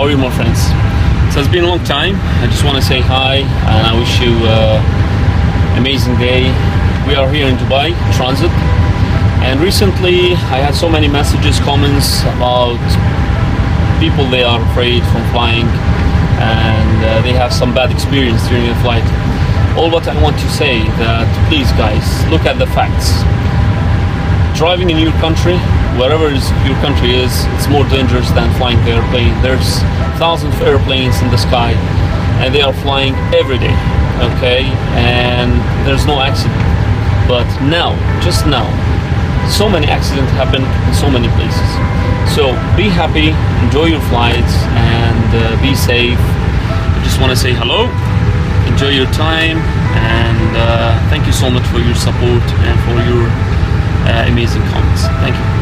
How are you, my friends? So it's been a long time. I just want to say hi, and I wish you an amazing day. We are here in Dubai, transit, and recently I had so many messages, comments about people they are afraid from flying, and they have some bad experience during the flight. All what I want to say that, please guys, look at the facts. Driving in your country, wherever your country is, it's more dangerous than flying the airplane. There's thousands of airplanes in the sky, and they are flying every day, okay? And there's no accident. But now, just now, so many accidents happen in so many places. So be happy, enjoy your flights, and be safe. I just want to say hello, enjoy your time, and thank you so much for your support and for your amazing comments. Thank you.